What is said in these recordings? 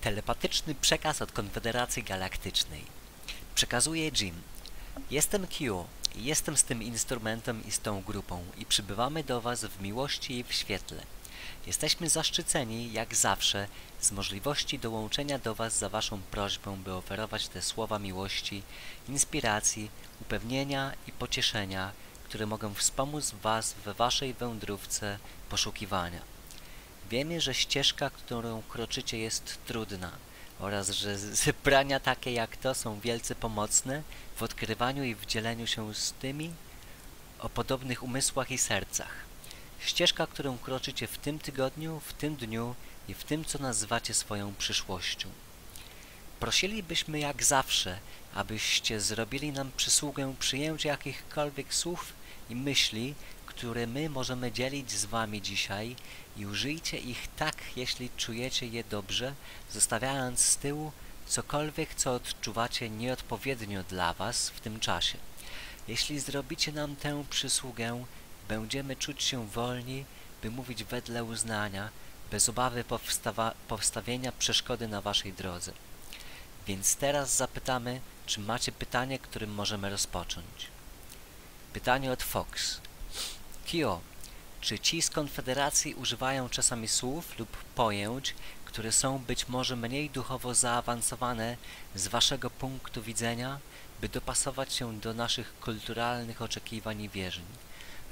Telepatyczny przekaz od Konfederacji Galaktycznej. Przekazuje Jim. Jestem Q. Jestem z tym instrumentem i z tą grupą i przybywamy do Was w miłości i w świetle. Jesteśmy zaszczyceni, jak zawsze, z możliwości dołączenia do Was za Waszą prośbę, by oferować te słowa miłości, inspiracji, upewnienia i pocieszenia, które mogą wspomóc Was we Waszej wędrówce poszukiwania. Wiemy, że ścieżka, którą kroczycie, jest trudna oraz że zebrania takie jak to są wielce pomocne w odkrywaniu i w dzieleniu się z tymi o podobnych umysłach i sercach. Ścieżka, którą kroczycie w tym tygodniu, w tym dniu i w tym, co nazywacie swoją przyszłością. Prosilibyśmy jak zawsze, abyście zrobili nam przysługę przyjęcia jakichkolwiek słów i myśli, które my możemy dzielić z Wami dzisiaj i użyjcie ich tak, jeśli czujecie je dobrze, zostawiając z tyłu cokolwiek, co odczuwacie nieodpowiednio dla Was w tym czasie. Jeśli zrobicie nam tę przysługę, będziemy czuć się wolni, by mówić wedle uznania, bez obawy powstawienia przeszkody na Waszej drodze. Więc teraz zapytamy, czy macie pytanie, którym możemy rozpocząć. Pytanie od Fox. Kio, czy ci z Konfederacji używają czasami słów lub pojęć, które są być może mniej duchowo zaawansowane z Waszego punktu widzenia, by dopasować się do naszych kulturalnych oczekiwań i wierzeń,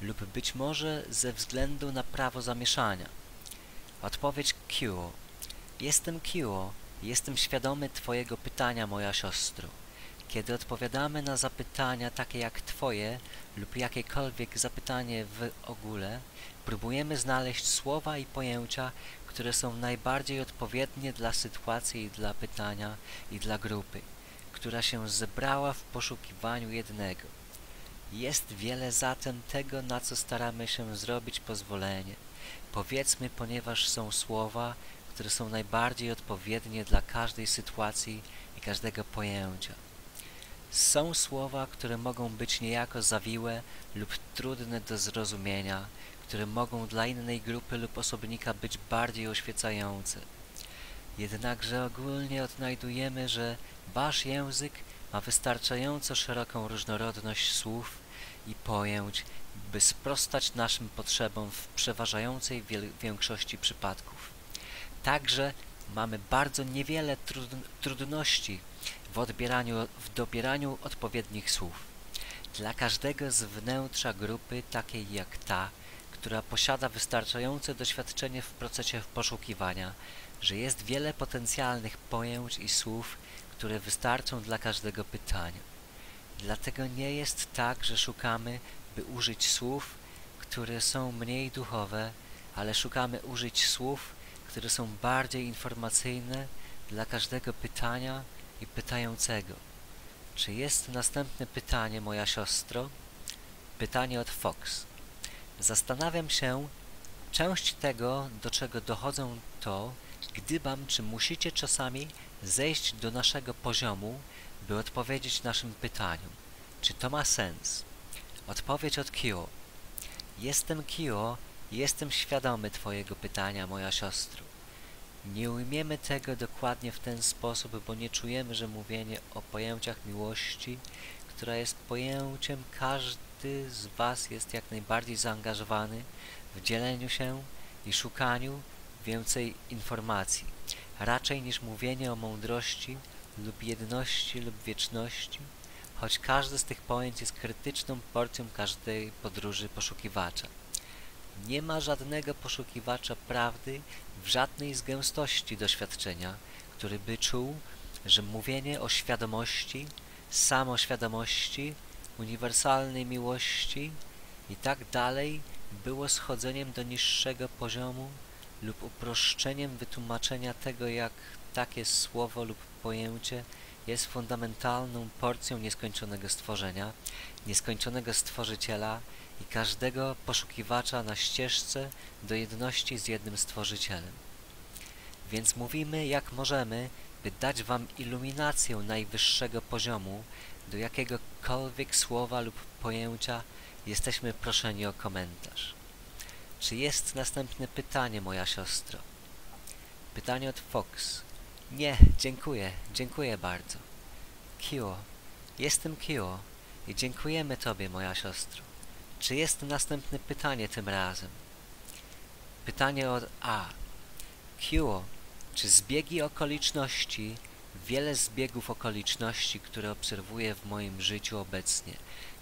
lub być może ze względu na prawo zamieszania? Odpowiedź Kio. Jestem Kio, jestem świadomy Twojego pytania, moja siostro. Kiedy odpowiadamy na zapytania takie jak Twoje lub jakiekolwiek zapytanie w ogóle, próbujemy znaleźć słowa i pojęcia, które są najbardziej odpowiednie dla sytuacji i dla pytania i dla grupy, która się zebrała w poszukiwaniu jednego. Jest wiele zatem tego, na co staramy się zrobić pozwolenie. Powiedzmy, ponieważ są słowa, które są najbardziej odpowiednie dla każdej sytuacji i każdego pojęcia. Są słowa, które mogą być niejako zawiłe lub trudne do zrozumienia, które mogą dla innej grupy lub osobnika być bardziej oświecające. Jednakże ogólnie odnajdujemy, że wasz język ma wystarczająco szeroką różnorodność słów i pojęć, by sprostać naszym potrzebom w przeważającej większości przypadków. Także mamy bardzo niewiele trudności w dobieraniu odpowiednich słów. Dla każdego z wnętrza grupy, takiej jak ta, która posiada wystarczające doświadczenie w procesie poszukiwania, że jest wiele potencjalnych pojęć i słów, które wystarczą dla każdego pytania. Dlatego nie jest tak, że szukamy, by użyć słów, które są mniej duchowe, ale szukamy użyć słów, które są bardziej informacyjne dla każdego pytania i pytającego. Czy jest następne pytanie, moja siostro? Pytanie od Fox. Zastanawiam się, część tego, do czego dochodzą to, gdybam, czy musicie czasami zejść do naszego poziomu, by odpowiedzieć naszym pytaniom. Czy to ma sens? Odpowiedź od Kio. Jestem Kio i jestem świadomy Twojego pytania, moja siostro. Nie ujmiemy tego dokładnie w ten sposób, bo nie czujemy, że mówienie o pojęciach miłości, która jest pojęciem, każdy z Was jest jak najbardziej zaangażowany w dzieleniu się i szukaniu więcej informacji, raczej niż mówienie o mądrości lub jedności lub wieczności, choć każdy z tych pojęć jest krytyczną porcją każdej podróży poszukiwacza. Nie ma żadnego poszukiwacza prawdy w żadnej z gęstości doświadczenia, który by czuł, że mówienie o świadomości, samoświadomości, uniwersalnej miłości i tak dalej było schodzeniem do niższego poziomu lub uproszczeniem wytłumaczenia tego, jak takie słowo lub pojęcie jest fundamentalną porcją nieskończonego stworzenia, nieskończonego stworzyciela i każdego poszukiwacza na ścieżce do jedności z jednym stworzycielem. Więc mówimy jak możemy, by dać Wam iluminację najwyższego poziomu, do jakiegokolwiek słowa lub pojęcia jesteśmy proszeni o komentarz. Czy jest następne pytanie, moja siostro? Pytanie od Fox. Nie, dziękuję. Dziękuję bardzo. Kio, jestem Kio i dziękujemy Tobie, moja siostro. Czy jest następne pytanie tym razem? Pytanie od A. Kio, czy zbiegi okoliczności, wiele zbiegów okoliczności, które obserwuję w moim życiu obecnie,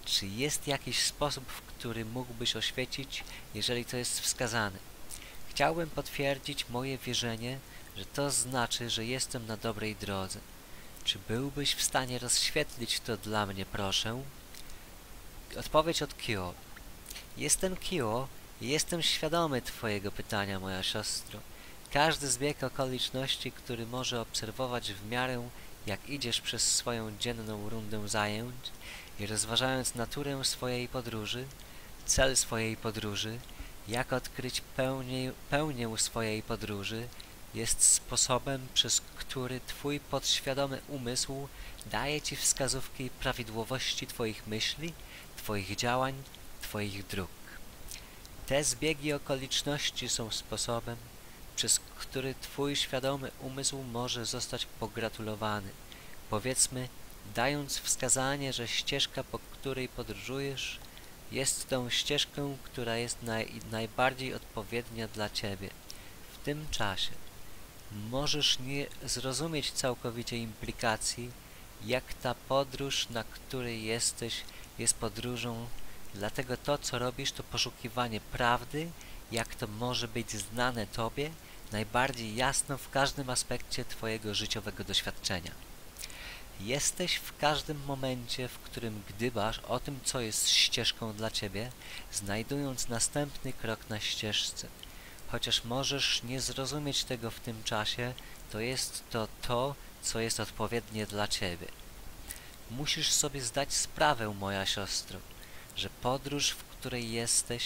czy jest jakiś sposób, w który mógłbyś oświecić, jeżeli to jest wskazane? Chciałbym potwierdzić moje wierzenie, że to znaczy, że jestem na dobrej drodze. Czy byłbyś w stanie rozświetlić to dla mnie, proszę? Odpowiedź od Kio. Jestem Kio i jestem świadomy Twojego pytania, moja siostro. Każdy zbieg okoliczności, który może obserwować w miarę, jak idziesz przez swoją dzienną rundę zajęć i rozważając naturę swojej podróży, cel swojej podróży, jak odkryć pełnię swojej podróży, jest sposobem, przez który Twój podświadomy umysł daje Ci wskazówki prawidłowości Twoich myśli, Twoich działań, Twoich dróg. Te zbiegi okoliczności są sposobem, przez który Twój świadomy umysł może zostać pogratulowany. Powiedzmy, dając wskazanie, że ścieżka, po której podróżujesz, jest tą ścieżką, która jest najbardziej odpowiednia dla Ciebie. W tym czasie możesz nie zrozumieć całkowicie implikacji, jak ta podróż, na której jesteś, jest podróżą. Dlatego to, co robisz, to poszukiwanie prawdy, jak to może być znane Tobie najbardziej jasno w każdym aspekcie Twojego życiowego doświadczenia. Jesteś w każdym momencie, w którym gdybasz o tym, co jest ścieżką dla Ciebie, znajdując następny krok na ścieżce. Chociaż możesz nie zrozumieć tego w tym czasie, to jest to, co jest odpowiednie dla Ciebie. Musisz sobie zdać sprawę, moja siostro, że podróż, w której jesteś,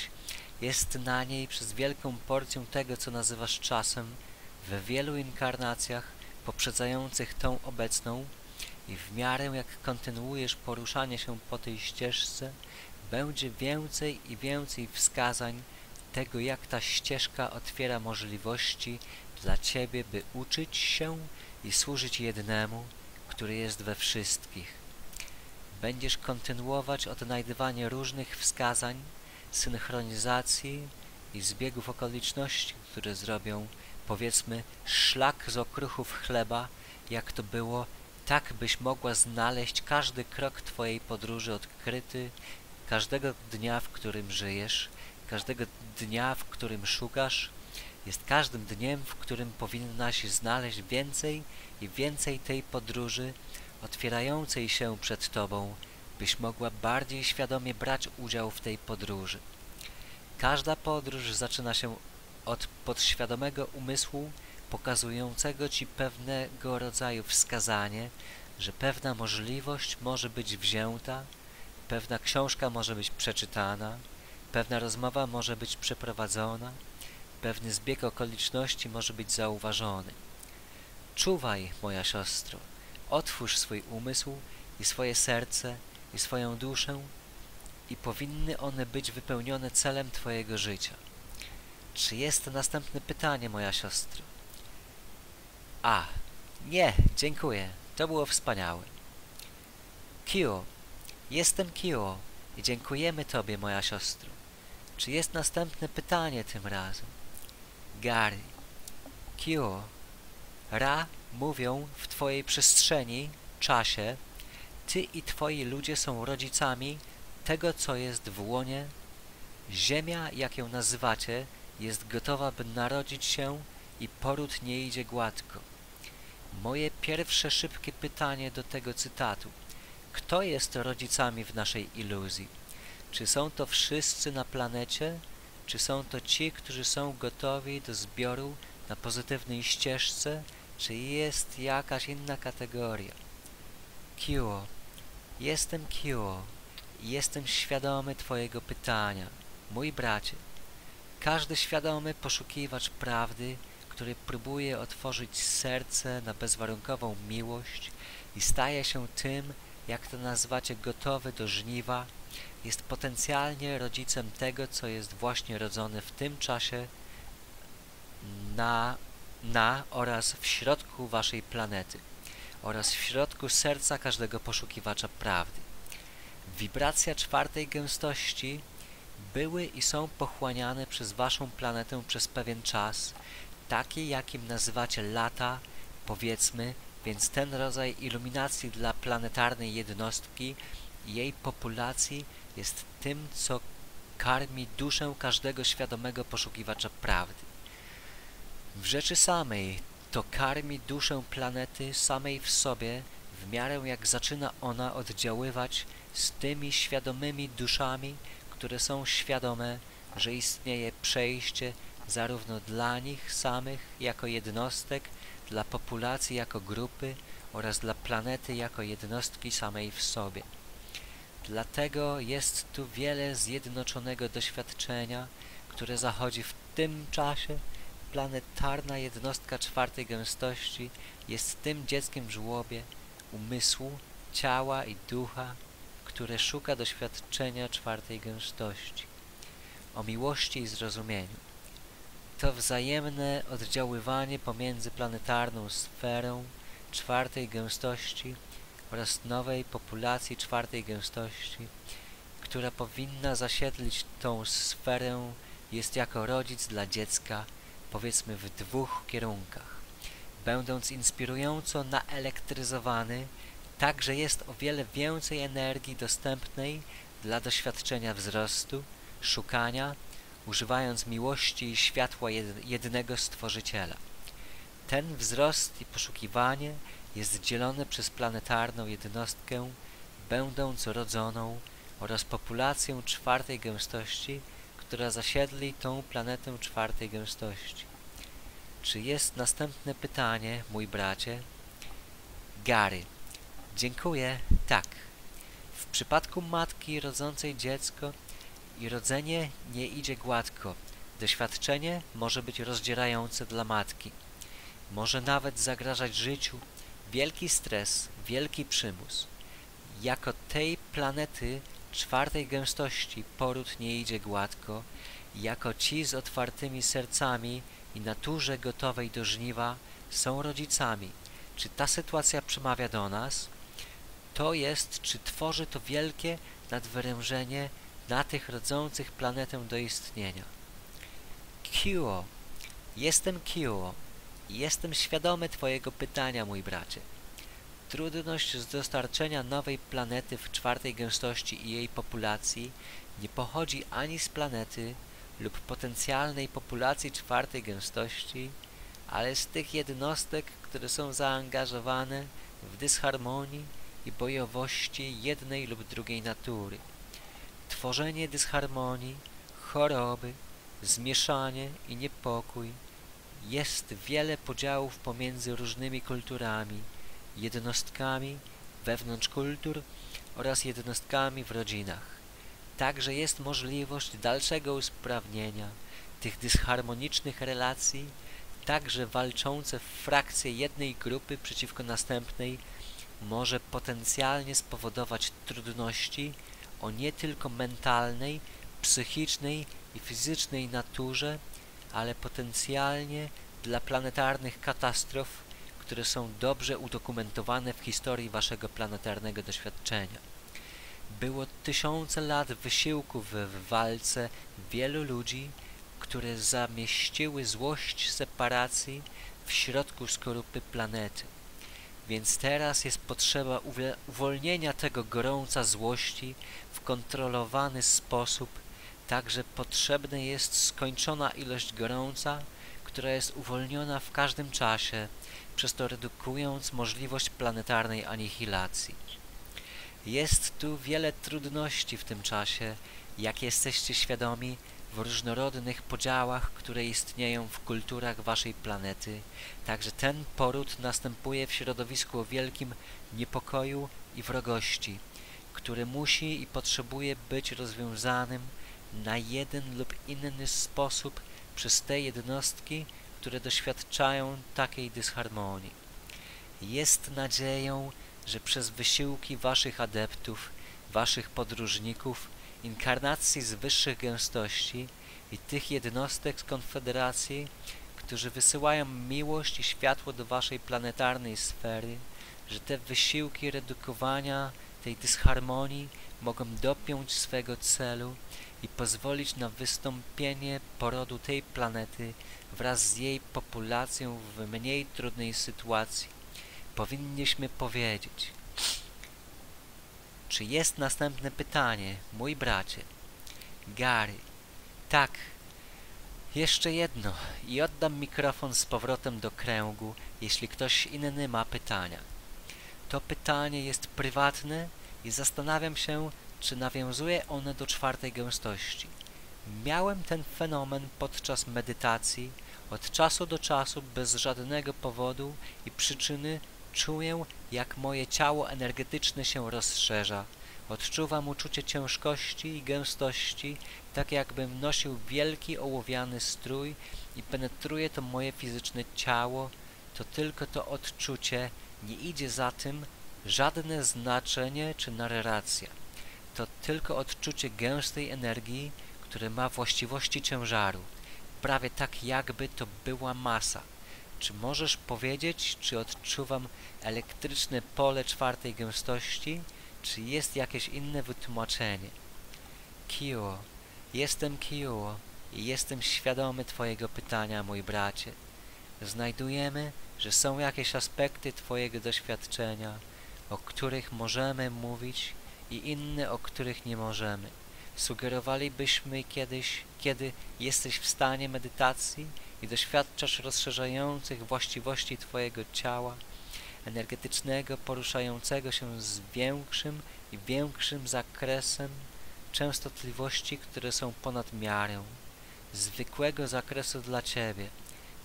jest na niej przez wielką porcję tego, co nazywasz czasem, we wielu inkarnacjach poprzedzających tą obecną i w miarę jak kontynuujesz poruszanie się po tej ścieżce, będzie więcej i więcej wskazań tego, jak ta ścieżka otwiera możliwości dla Ciebie, by uczyć się i służyć jednemu, który jest we wszystkich. Będziesz kontynuować odnajdywanie różnych wskazań, synchronizacji i zbiegów okoliczności, które zrobią, powiedzmy, szlak z okruchów chleba, jak to było, tak byś mogła znaleźć każdy krok Twojej podróży odkryty, każdego dnia, w którym żyjesz, każdego dnia, w którym szukasz, jest każdym dniem, w którym powinnaś znaleźć więcej i więcej tej podróży otwierającej się przed Tobą, byś mogła bardziej świadomie brać udział w tej podróży. Każda podróż zaczyna się od podświadomego umysłu pokazującego Ci pewnego rodzaju wskazanie, że pewna możliwość może być wzięta, pewna książka może być przeczytana, pewna rozmowa może być przeprowadzona, pewny zbieg okoliczności może być zauważony. Czuwaj, moja siostro, otwórz swój umysł i swoje serce i swoją duszę i powinny one być wypełnione celem Twojego życia. Czy jest następne pytanie, moja siostro? A. Nie, dziękuję. To było wspaniałe. Kio. Jestem Kio i dziękujemy Tobie, moja siostro. Czy jest następne pytanie tym razem? Gary. Kio. Ra mówią w Twojej przestrzeni, czasie, Ty i Twoi ludzie są rodzicami tego, co jest w łonie. Ziemia, jak ją nazywacie, jest gotowa, by narodzić się i poród nie idzie gładko. Moje pierwsze szybkie pytanie do tego cytatu. Kto jest rodzicami w naszej iluzji? Czy są to wszyscy na planecie? Czy są to ci, którzy są gotowi do zbioru na pozytywnej ścieżce? Czy jest jakaś inna kategoria? Kio. Jestem Kio i jestem świadomy Twojego pytania, mój bracie. Każdy świadomy poszukiwacz prawdy, który próbuje otworzyć serce na bezwarunkową miłość i staje się tym, jak to nazwacie, gotowy do żniwa, jest potencjalnie rodzicem tego, co jest właśnie rodzone w tym czasie na na oraz w środku waszej planety oraz w środku serca każdego poszukiwacza prawdy. Wibracja czwartej gęstości były i są pochłaniane przez waszą planetę przez pewien czas, taki jakim nazywacie lata, powiedzmy, więc ten rodzaj iluminacji dla planetarnej jednostki i jej populacji jest tym, co karmi duszę każdego świadomego poszukiwacza prawdy. W rzeczy samej to karmi duszę planety samej w sobie, w miarę jak zaczyna ona oddziaływać z tymi świadomymi duszami, które są świadome, że istnieje przejście zarówno dla nich samych jako jednostek, dla populacji jako grupy oraz dla planety jako jednostki samej w sobie. Dlatego jest tu wiele zjednoczonego doświadczenia, które zachodzi w tym czasie. Planetarna jednostka czwartej gęstości jest tym dzieckiem w żłobie umysłu, ciała i ducha, które szuka doświadczenia czwartej gęstości, o miłości i zrozumieniu. To wzajemne oddziaływanie pomiędzy planetarną sferą czwartej gęstości oraz nowej populacji czwartej gęstości, która powinna zasiedlić tą sferę, jest jako rodzic dla dziecka, powiedzmy w dwóch kierunkach, będąc inspirująco naelektryzowany, także jest o wiele więcej energii dostępnej dla doświadczenia wzrostu, szukania, używając miłości i światła jednego Stworzyciela. Ten wzrost i poszukiwanie jest dzielone przez planetarną jednostkę, będąc rodzoną oraz populacją czwartej gęstości, która zasiedli tą planetę czwartej gęstości. Czy jest następne pytanie, mój bracie? Gary. Dziękuję. Tak. W przypadku matki rodzącej dziecko i rodzenie nie idzie gładko. Doświadczenie może być rozdzierające dla matki. Może nawet zagrażać życiu. Wielki stres, wielki przymus. Jako tej planety czwartej gęstości poród nie idzie gładko, jako ci z otwartymi sercami i naturze gotowej do żniwa są rodzicami. Czy ta sytuacja przemawia do nas? To jest, czy tworzy to wielkie nadwyrężenie na tych rodzących planetę do istnienia. Kio. Jestem Kio. Jestem świadomy twojego pytania, mój bracie. Trudność z dostarczenia nowej planety w czwartej gęstości i jej populacji nie pochodzi ani z planety lub potencjalnej populacji czwartej gęstości, ale z tych jednostek, które są zaangażowane w dysharmonii i bojowości jednej lub drugiej natury. Tworzenie dysharmonii, choroby, zmieszanie i niepokój, jest wiele podziałów pomiędzy różnymi kulturami, jednostkami wewnątrz kultur oraz jednostkami w rodzinach. Także jest możliwość dalszego usprawnienia tych dysharmonicznych relacji, także walczące frakcje jednej grupy przeciwko następnej może potencjalnie spowodować trudności o nie tylko mentalnej, psychicznej i fizycznej naturze, ale potencjalnie dla planetarnych katastrof, które są dobrze udokumentowane w historii waszego planetarnego doświadczenia. Było tysiące lat wysiłków w walce wielu ludzi, które zamieściły złość separacji w środku skorupy planety. Więc teraz jest potrzeba uwolnienia tego gorąca złości w kontrolowany sposób, także potrzebna jest skończona ilość gorąca, która jest uwolniona w każdym czasie, przez to redukując możliwość planetarnej anihilacji. Jest tu wiele trudności w tym czasie, jak jesteście świadomi, w różnorodnych podziałach, które istnieją w kulturach waszej planety. Także ten poród następuje w środowisku o wielkim niepokoju i wrogości, który musi i potrzebuje być rozwiązanym na jeden lub inny sposób przez te jednostki, które doświadczają takiej dysharmonii. Jest nadzieją, że przez wysiłki waszych adeptów, waszych podróżników, inkarnacji z wyższych gęstości i tych jednostek z Konfederacji, którzy wysyłają miłość i światło do waszej planetarnej sfery, że te wysiłki redukowania tej dysharmonii mogą dopiąć swego celu i pozwolić na wystąpienie porodu tej planety wraz z jej populacją w mniej trudnej sytuacji. Powinniśmy powiedzieć. Czy jest następne pytanie, mój bracie? Gary. Tak. Jeszcze jedno i oddam mikrofon z powrotem do kręgu, jeśli ktoś inny ma pytania. To pytanie jest prywatne i zastanawiam się, czy nawiązuje ono do czwartej gęstości. Miałem ten fenomen podczas medytacji. Od czasu do czasu, bez żadnego powodu i przyczyny, czuję, jak moje ciało energetyczne się rozszerza. Odczuwam uczucie ciężkości i gęstości, tak jakbym nosił wielki ołowiany strój i penetruje to moje fizyczne ciało. To tylko to odczucie, nie idzie za tym żadne znaczenie czy narracja. To tylko odczucie gęstej energii, które ma właściwości ciężaru. Prawie tak, jakby to była masa. Czy możesz powiedzieć, czy odczuwam elektryczne pole czwartej gęstości? Czy jest jakieś inne wytłumaczenie? Kio, jestem Kio i jestem świadomy twojego pytania, mój bracie. Znajdujemy, że są jakieś aspekty twojego doświadczenia, o których możemy mówić i inne, o których nie możemy. Sugerowalibyśmy kiedyś, kiedy jesteś w stanie medytacji i doświadczasz rozszerzających właściwości twojego ciała, energetycznego, poruszającego się z większym i większym zakresem częstotliwości, które są ponad miarę, zwykłego zakresu dla ciebie.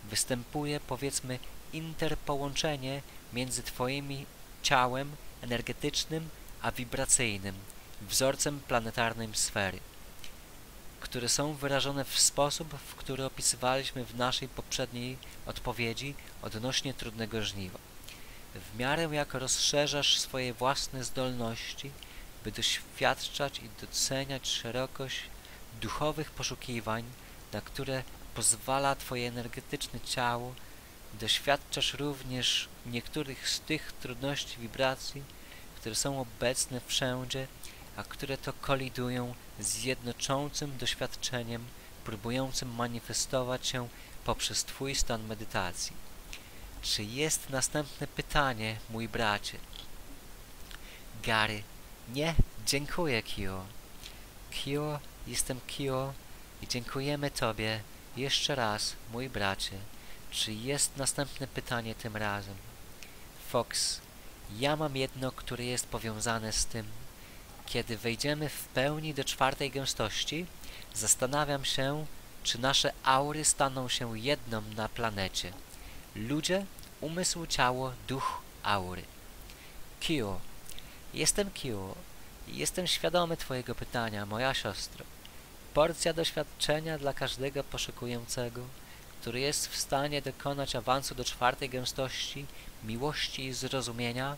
Występuje, powiedzmy, interpołączenie między twoimi ciałem energetycznym a wibracyjnym, wzorcem planetarnym sfery, które są wyrażone w sposób, w który opisywaliśmy w naszej poprzedniej odpowiedzi odnośnie trudnego żniwa. W miarę jak rozszerzasz swoje własne zdolności, by doświadczać i doceniać szerokość duchowych poszukiwań, na które pozwala twoje energetyczne ciało, doświadczasz również niektórych z tych trudności wibracji, które są obecne wszędzie, a które to kolidują z jednoczącym doświadczeniem próbującym manifestować się poprzez twój stan medytacji. Czy jest następne pytanie, mój bracie? Gary. Nie, dziękuję, Kio. Kio, jestem Kio i dziękujemy tobie jeszcze raz, mój bracie. Czy jest następne pytanie tym razem? Fox. Ja mam jedno, które jest powiązane z tym. Kiedy wejdziemy w pełni do czwartej gęstości, zastanawiam się, czy nasze aury staną się jedną na planecie. Ludzie, umysł, ciało, duch, aury. Kio. Jestem Kio i jestem świadomy twojego pytania, moja siostro. Porcja doświadczenia dla każdego poszukującego, który jest w stanie dokonać awansu do czwartej gęstości, miłości i zrozumienia,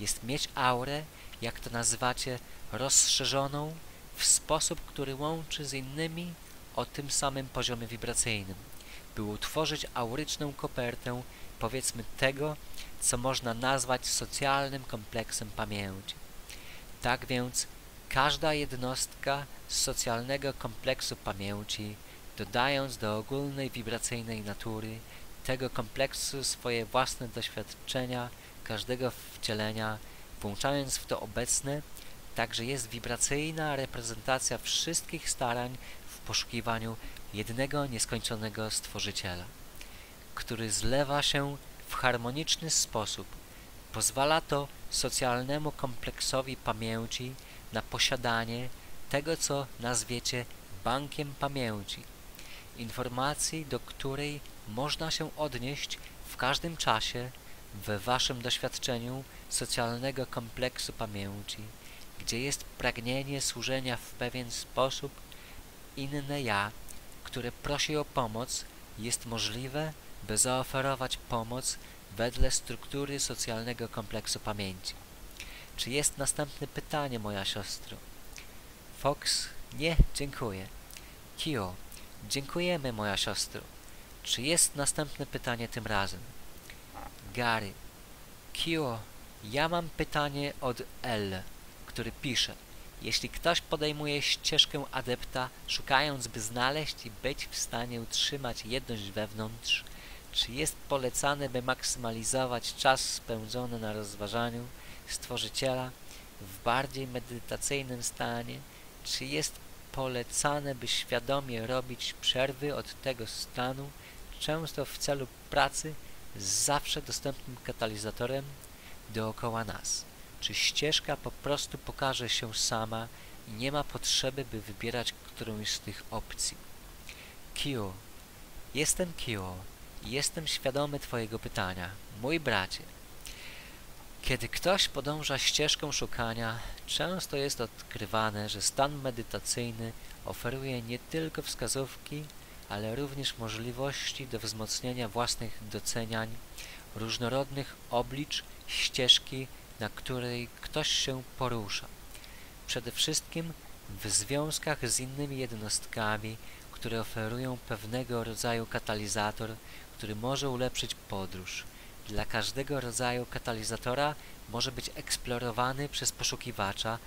jest mieć aurę, jak to nazywacie, rozszerzoną w sposób, który łączy z innymi o tym samym poziomie wibracyjnym, by utworzyć auryczną kopertę, powiedzmy, tego, co można nazwać socjalnym kompleksem pamięci. Tak więc każda jednostka z socjalnego kompleksu pamięci, dodając do ogólnej wibracyjnej natury tego kompleksu swoje własne doświadczenia każdego wcielenia, włączając w to obecne, także jest wibracyjna reprezentacja wszystkich starań w poszukiwaniu jednego nieskończonego Stworzyciela, który zlewa się w harmoniczny sposób. Pozwala to socjalnemu kompleksowi pamięci na posiadanie tego, co nazwiecie bankiem pamięci, informacji, do której można się odnieść w każdym czasie w waszym doświadczeniu socjalnego kompleksu pamięci, gdzie jest pragnienie służenia w pewien sposób inne ja, które prosi o pomoc, jest możliwe, by zaoferować pomoc wedle struktury socjalnego kompleksu pamięci. Czy jest następne pytanie, moja siostro? Fox. Nie, dziękuję. Kio. Dziękujemy, moja siostro. Czy jest następne pytanie tym razem? Gary. Kio, ja mam pytanie od L, który pisze: jeśli ktoś podejmuje ścieżkę adepta, szukając by znaleźć i być w stanie utrzymać jedność wewnątrz, czy jest polecane, by maksymalizować czas spędzony na rozważaniu Stworzyciela w bardziej medytacyjnym stanie? Czy jest polecane, by świadomie robić przerwy od tego stanu, często w celu pracy z zawsze dostępnym katalizatorem dookoła nas? Czy ścieżka po prostu pokaże się sama i nie ma potrzeby, by wybierać którąś z tych opcji? Q. Jestem Kio. Jestem świadomy twojego pytania, mój bracie. Kiedy ktoś podąża ścieżką szukania, często jest odkrywane, że stan medytacyjny oferuje nie tylko wskazówki, ale również możliwości do wzmocnienia własnych doceniań, różnorodnych oblicz ścieżki, na której ktoś się porusza. Przede wszystkim w związkach z innymi jednostkami, które oferują pewnego rodzaju katalizator, który może ulepszyć podróż. Dla każdego rodzaju katalizatora może być eksplorowany przez poszukiwacza,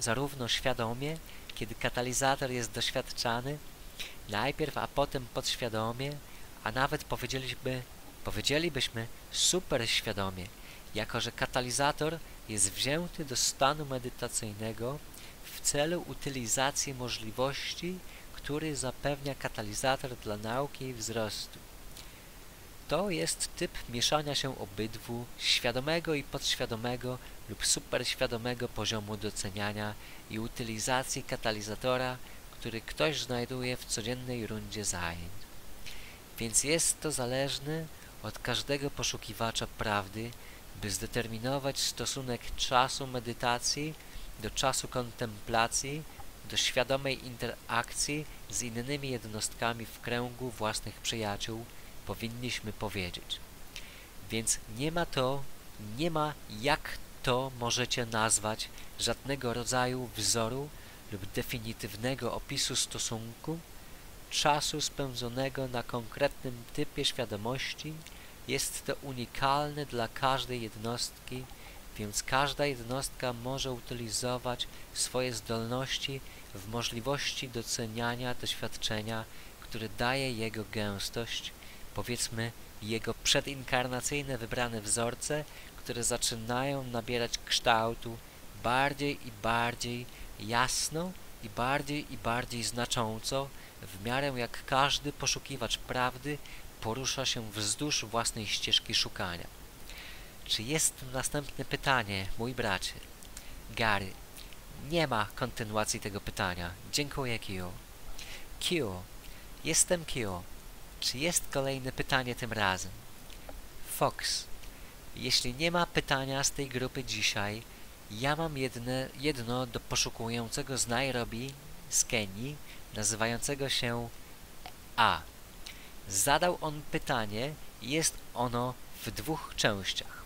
zarówno świadomie, kiedy katalizator jest doświadczany, najpierw, a potem podświadomie, a nawet powiedzielibyśmy superświadomie, jako że katalizator jest wzięty do stanu medytacyjnego w celu utylizacji możliwości, który zapewnia katalizator dla nauki i wzrostu. To jest typ mieszania się obydwu, świadomego i podświadomego lub superświadomego poziomu doceniania i utylizacji katalizatora, który ktoś znajduje w codziennej rundzie zajęć. Więc jest to zależne od każdego poszukiwacza prawdy, by zdeterminować stosunek czasu medytacji do czasu kontemplacji, do świadomej interakcji z innymi jednostkami w kręgu własnych przyjaciół, powinniśmy powiedzieć. Więc nie ma jak to możecie nazwać żadnego rodzaju wzoru lub definitywnego opisu stosunku czasu spędzonego na konkretnym typie świadomości. Jest to unikalne dla każdej jednostki, więc każda jednostka może utylizować swoje zdolności w możliwości doceniania doświadczenia, które daje jego gęstość, powiedzmy jego przedinkarnacyjne wybrane wzorce, które zaczynają nabierać kształtu bardziej i bardziej jasno i bardziej znacząco, w miarę jak każdy poszukiwacz prawdy porusza się wzdłuż własnej ścieżki szukania. Czy jest następne pytanie, mój bracie? Gary. Nie ma kontynuacji tego pytania. Dziękuję, Kio. Kio. Jestem Kio. Czy jest kolejne pytanie tym razem? Fox. Jeśli nie ma pytania z tej grupy dzisiaj, ja mam jedno do poszukującego z Nairobi, z Kenii, nazywającego się A. Zadał on pytanie i jest ono w dwóch częściach.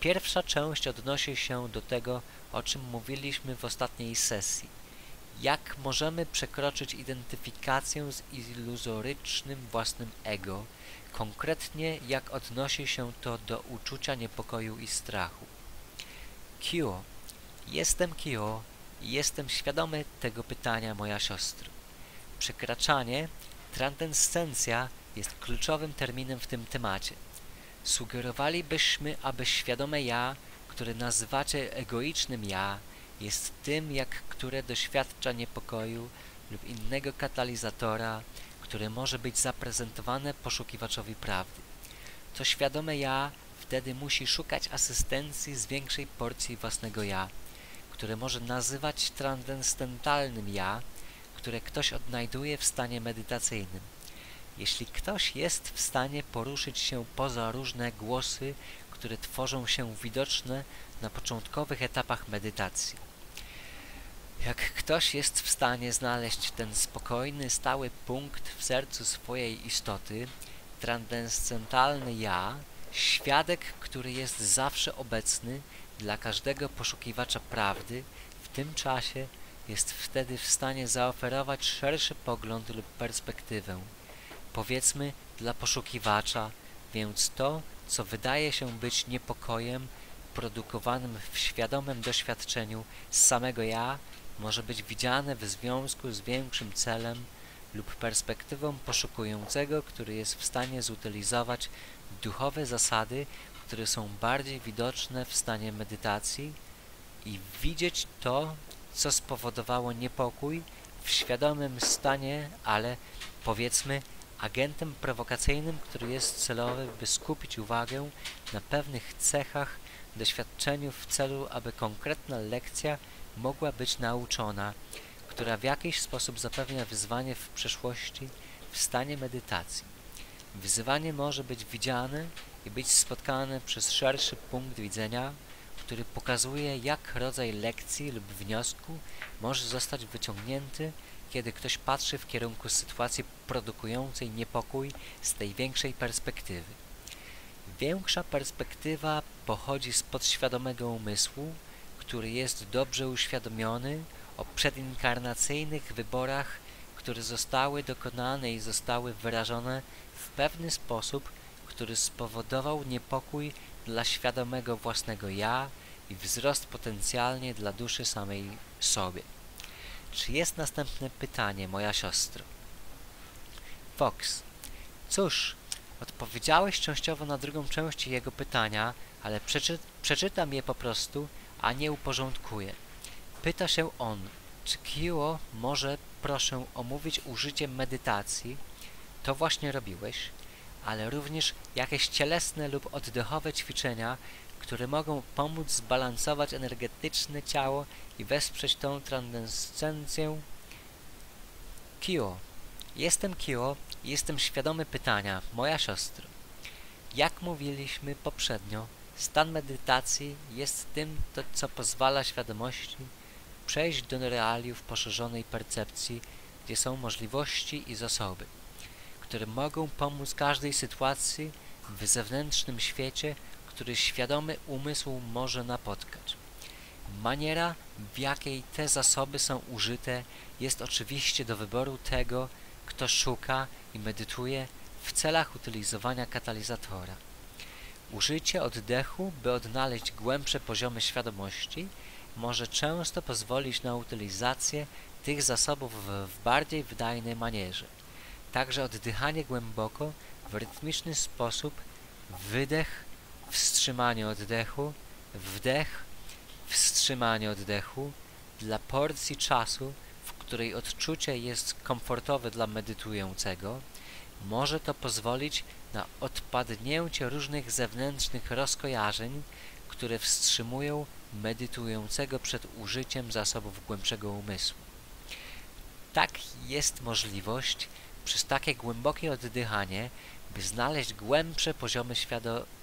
Pierwsza część odnosi się do tego, o czym mówiliśmy w ostatniej sesji. Jak możemy przekroczyć identyfikację z iluzorycznym własnym ego, konkretnie jak odnosi się to do uczucia niepokoju i strachu. Kio. Jestem Kio i jestem świadomy tego pytania, moja siostro. Przekraczanie, transcendencja jest kluczowym terminem w tym temacie. Sugerowalibyśmy, aby świadome ja, które nazywacie egoicznym ja, jest tym, jak które doświadcza niepokoju lub innego katalizatora, które może być zaprezentowane poszukiwaczowi prawdy. To świadome ja wtedy musi szukać asystencji z większej porcji własnego ja, które może nazywać transcendentalnym ja, które ktoś odnajduje w stanie medytacyjnym. Jeśli ktoś jest w stanie poruszyć się poza różne głosy, które tworzą się widoczne na początkowych etapach medytacji. Jak ktoś jest w stanie znaleźć ten spokojny, stały punkt w sercu swojej istoty, transcendentalny ja, świadek, który jest zawsze obecny dla każdego poszukiwacza prawdy, w tym czasie jest wtedy w stanie zaoferować szerszy pogląd lub perspektywę. powiedzmy dla poszukiwacza, więc to, co wydaje się być niepokojem produkowanym w świadomym doświadczeniu z samego ja, może być widziane w związku z większym celem lub perspektywą poszukującego, który jest w stanie zutylizować duchowe zasady, które są bardziej widoczne w stanie medytacji i widzieć to, co spowodowało niepokój w świadomym stanie, ale powiedzmy agentem prowokacyjnym, który jest celowy, by skupić uwagę na pewnych cechach doświadczeniu w celu, aby konkretna lekcja mogła być nauczona, która w jakiś sposób zapewnia wyzwanie w przeszłości w stanie medytacji. Wyzwanie może być widziane i być spotkane przez szerszy punkt widzenia, który pokazuje, jak rodzaj lekcji lub wniosku może zostać wyciągnięty, kiedy ktoś patrzy w kierunku sytuacji produkującej niepokój z tej większej perspektywy. Większa perspektywa pochodzi z podświadomego umysłu, który jest dobrze uświadomiony o przedinkarnacyjnych wyborach, które zostały dokonane i zostały wyrażone w pewny sposób, który spowodował niepokój dla świadomego własnego ja i wzrost potencjalnie dla duszy samej sobie. Czy jest następne pytanie, moja siostro? Fox. Cóż, odpowiedziałeś częściowo na drugą część jego pytania, ale przeczytam je po prostu, a nie uporządkuję. Pyta się on, czy Kio może, proszę, omówić użycie medytacji, to właśnie robiłeś, ale również jakieś cielesne lub oddechowe ćwiczenia, które mogą pomóc zbalansować energetyczne ciało i wesprzeć tą transcendencję. Kio. Jestem Kio i jestem świadomy pytania, moja siostro. Jak mówiliśmy poprzednio, stan medytacji jest tym, co pozwala świadomości przejść do realiów poszerzonej percepcji, gdzie są możliwości i zasoby, które mogą pomóc każdej sytuacji w zewnętrznym świecie, który świadomy umysł może napotkać. Maniera, w jakiej te zasoby są użyte, jest oczywiście do wyboru tego, kto szuka i medytuje w celach utylizowania katalizatora. Użycie oddechu, by odnaleźć głębsze poziomy świadomości, może często pozwolić na utylizację tych zasobów w bardziej wydajnej manierze. Także oddychanie głęboko, w rytmiczny sposób, wydech, wstrzymanie oddechu, wdech, wstrzymanie oddechu dla porcji czasu, w której odczucie jest komfortowe dla medytującego, może to pozwolić na odpadnięcie różnych zewnętrznych rozkojarzeń, które wstrzymują medytującego przed użyciem zasobów głębszego umysłu. Tak jest możliwość przez takie głębokie oddychanie, by znaleźć głębsze poziomy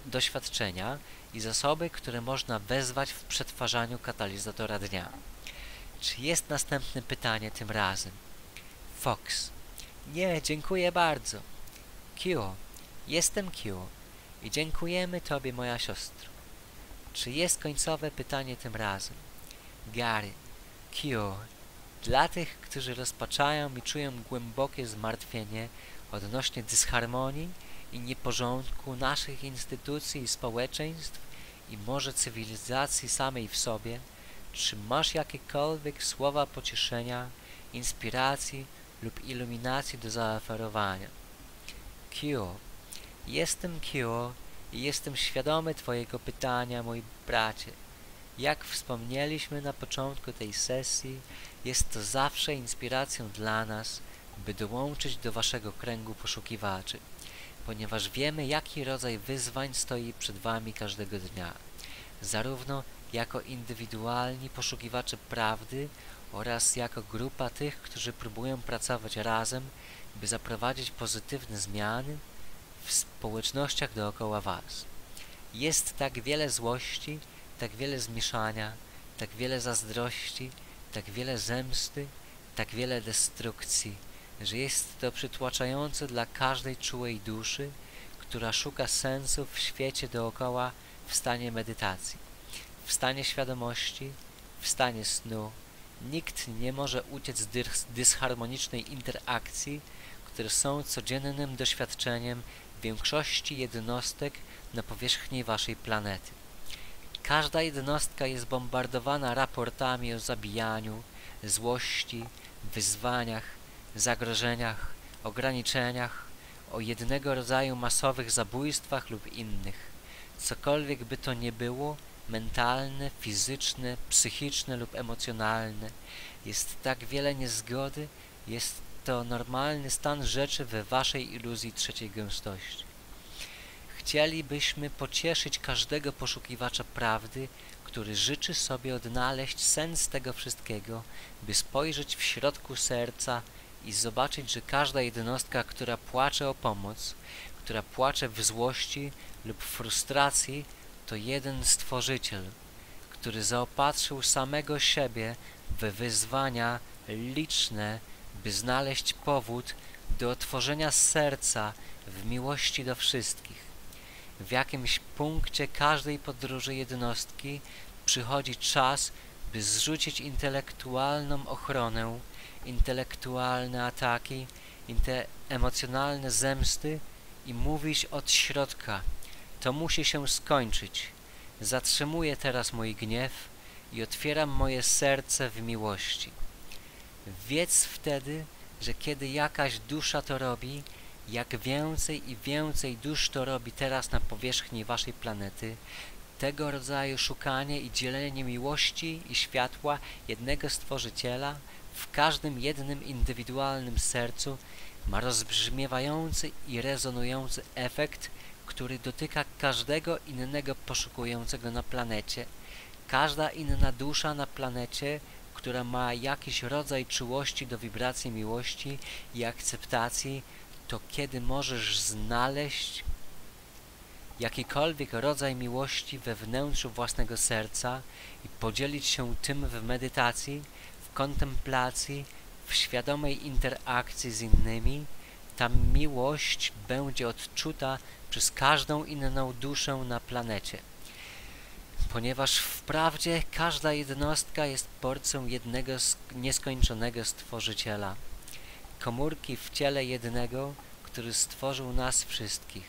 doświadczenia i zasoby, które można wezwać w przetwarzaniu katalizatora dnia. Czy jest następne pytanie tym razem? Fox. Nie, dziękuję bardzo. Kio. Jestem Kio i dziękujemy Tobie, moja siostro. Czy jest końcowe pytanie tym razem? Gary. Kio. Dla tych, którzy rozpaczają i czują głębokie zmartwienie odnośnie dysharmonii i nieporządku naszych instytucji i społeczeństw i może cywilizacji samej w sobie, czy masz jakiekolwiek słowa pocieszenia, inspiracji lub iluminacji do zaoferowania? Kio. Jestem Kio i jestem świadomy Twojego pytania, mój bracie. Jak wspomnieliśmy na początku tej sesji, jest to zawsze inspiracją dla nas, by dołączyć do Waszego kręgu poszukiwaczy, ponieważ wiemy, jaki rodzaj wyzwań stoi przed Wami każdego dnia, zarówno jako indywidualni poszukiwacze prawdy oraz jako grupa tych, którzy próbują pracować razem, by zaprowadzić pozytywne zmiany w społecznościach dookoła Was. Jest tak wiele złości, tak wiele zmieszania, tak wiele zazdrości, tak wiele zemsty, tak wiele destrukcji, że jest to przytłaczające dla każdej czułej duszy, która szuka sensu w świecie dookoła w stanie medytacji, w stanie świadomości, w stanie snu. Nikt nie może uciec z dysharmonicznej interakcji, które są codziennym doświadczeniem większości jednostek na powierzchni waszej planety. Każda jednostka jest bombardowana raportami o zabijaniu, złości, wyzwaniach, zagrożeniach, ograniczeniach, o jednego rodzaju masowych zabójstwach lub innych. Cokolwiek by to nie było, mentalne, fizyczne, psychiczne lub emocjonalne, jest tak wiele niezgody, jest to normalny stan rzeczy we waszej iluzji trzeciej gęstości. Chcielibyśmy pocieszyć każdego poszukiwacza prawdy, który życzy sobie odnaleźć sens tego wszystkiego, by spojrzeć w środku serca i zobaczyć, że każda jednostka, która płacze o pomoc, która płacze w złości lub frustracji, to jeden Stworzyciel, który zaopatrzył samego siebie we wyzwania liczne, by znaleźć powód do otworzenia serca w miłości do wszystkich. W jakimś punkcie każdej podróży jednostki przychodzi czas, by zrzucić intelektualną ochronę, intelektualne ataki, emocjonalne zemsty i mówić od środka. To musi się skończyć. Zatrzymuję teraz mój gniew i otwieram moje serce w miłości. Wiedz wtedy, że kiedy jakaś dusza to robi, jak więcej i więcej dusz to robi teraz na powierzchni waszej planety, tego rodzaju szukanie i dzielenie miłości i światła jednego Stworzyciela w każdym jednym indywidualnym sercu ma rozbrzmiewający i rezonujący efekt, który dotyka każdego innego poszukującego na planecie. Każda inna dusza na planecie, która ma jakiś rodzaj czułości do wibracji miłości i akceptacji, to kiedy możesz znaleźć jakikolwiek rodzaj miłości we wnętrzu własnego serca i podzielić się tym w medytacji, w kontemplacji, w świadomej interakcji z innymi, ta miłość będzie odczuta przez każdą inną duszę na planecie. Ponieważ wprawdzie każda jednostka jest porcją jednego nieskończonego Stworzyciela. Komórki w ciele jednego, który stworzył nas wszystkich.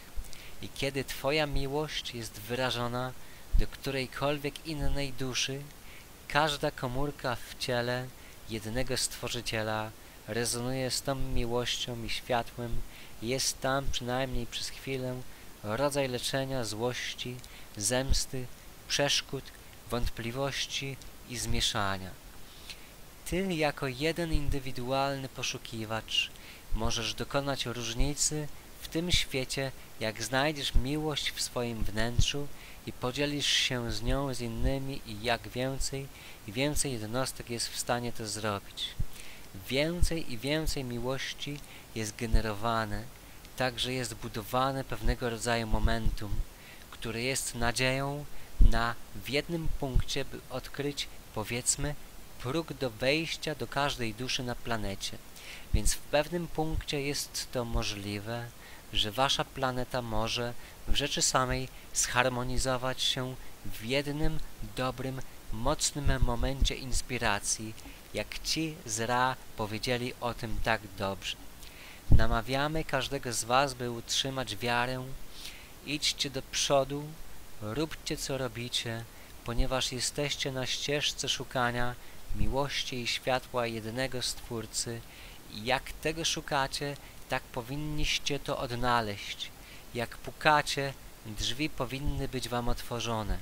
I kiedy twoja miłość jest wyrażona do którejkolwiek innej duszy, każda komórka w ciele jednego Stworzyciela rezonuje z tą miłością i światłem, jest tam przynajmniej przez chwilę rodzaj leczenia, złości, zemsty, przeszkód, wątpliwości i zmieszania. Ty jako jeden indywidualny poszukiwacz możesz dokonać różnicy w tym świecie, jak znajdziesz miłość w swoim wnętrzu i podzielisz się z nią z innymi i jak więcej i więcej jednostek jest w stanie to zrobić. Więcej i więcej miłości jest generowane, także jest budowane pewnego rodzaju momentum, które jest nadzieją na w jednym punkcie, by odkryć, powiedzmy, próg do wejścia do każdej duszy na planecie. Więc w pewnym punkcie jest to możliwe, że wasza planeta może w rzeczy samej zharmonizować się w jednym, dobrym, mocnym momencie inspiracji, jak ci z Ra powiedzieli o tym tak dobrze. Namawiamy każdego z was, by utrzymać wiarę. Idźcie do przodu, róbcie co robicie, ponieważ jesteście na ścieżce szukania miłości i światła jednego Stwórcy i jak tego szukacie, tak powinniście to odnaleźć. Jak pukacie, drzwi powinny być wam otworzone.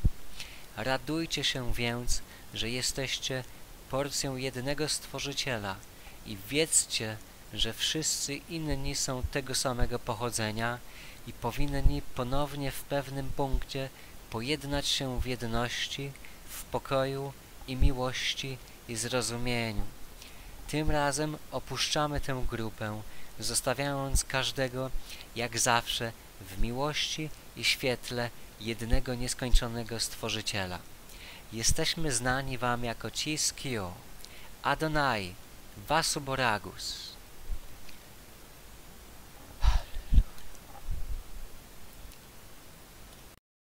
Radujcie się więc, że jesteście porcją jednego Stworzyciela i wiedzcie, że wszyscy inni są tego samego pochodzenia i powinni ponownie w pewnym punkcie pojednać się w jedności, w pokoju i miłości i zrozumieniu. Tym razem opuszczamy tę grupę, zostawiając każdego, jak zawsze, w miłości i świetle jednego nieskończonego Stworzyciela. Jesteśmy znani wam jako ci z Kio, Adonai Vasuboragus.